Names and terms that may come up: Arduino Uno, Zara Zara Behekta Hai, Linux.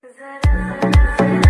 Zara Zara